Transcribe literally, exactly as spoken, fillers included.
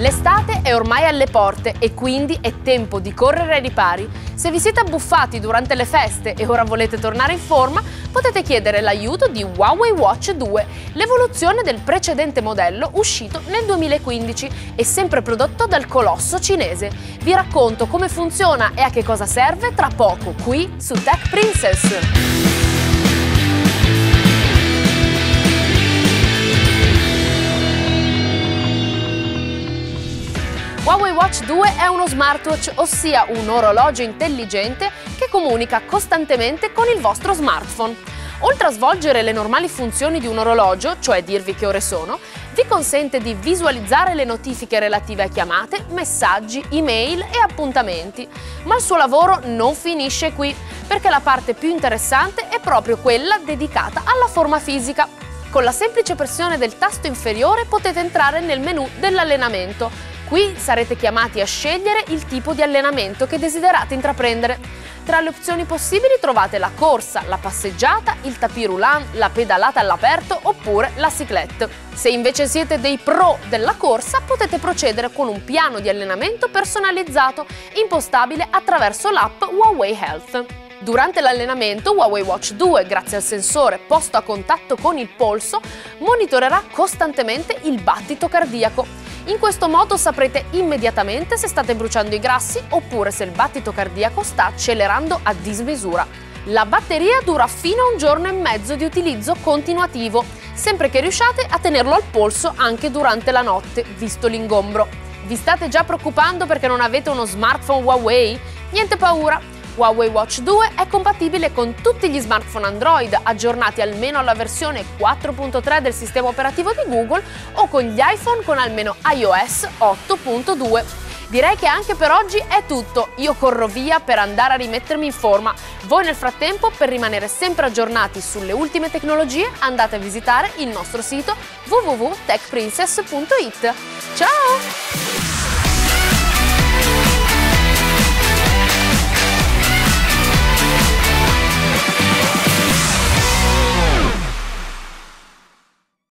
L'estate è ormai alle porte e quindi è tempo di correre ai ripari. Se vi siete abbuffati durante le feste e ora volete tornare in forma, potete chiedere l'aiuto di Huawei Watch due, l'evoluzione del precedente modello uscito nel duemilaquindici e sempre prodotto dal colosso cinese. Vi racconto come funziona e a che cosa serve tra poco qui su Tech Princess. Huawei Watch due è uno smartwatch, ossia un orologio intelligente che comunica costantemente con il vostro smartphone. Oltre a svolgere le normali funzioni di un orologio, cioè dirvi che ore sono, vi consente di visualizzare le notifiche relative a chiamate, messaggi, email e appuntamenti. Ma il suo lavoro non finisce qui, perché la parte più interessante è proprio quella dedicata alla forma fisica. Con la semplice pressione del tasto inferiore potete entrare nel menu dell'allenamento. Qui sarete chiamati a scegliere il tipo di allenamento che desiderate intraprendere. Tra le opzioni possibili trovate la corsa, la passeggiata, il tapis roulant, la pedalata all'aperto oppure la cyclette. Se invece siete dei pro della corsa, potete procedere con un piano di allenamento personalizzato, impostabile attraverso l'app Huawei Health. Durante l'allenamento, Huawei Watch due, grazie al sensore posto a contatto con il polso, monitorerà costantemente il battito cardiaco. In questo modo saprete immediatamente se state bruciando i grassi oppure se il battito cardiaco sta accelerando a dismisura. La batteria dura fino a un giorno e mezzo di utilizzo continuativo, sempre che riusciate a tenerlo al polso anche durante la notte, visto l'ingombro. Vi state già preoccupando perché non avete uno smartphone Huawei? Niente paura! Huawei Watch due è compatibile con tutti gli smartphone Android aggiornati almeno alla versione quattro punto tre del sistema operativo di Google o con gli iPhone con almeno iOS otto punto due. Direi che anche per oggi è tutto, io corro via per andare a rimettermi in forma. Voi nel frattempo, per rimanere sempre aggiornati sulle ultime tecnologie, andate a visitare il nostro sito w w w punto tech princess punto it. Ciao!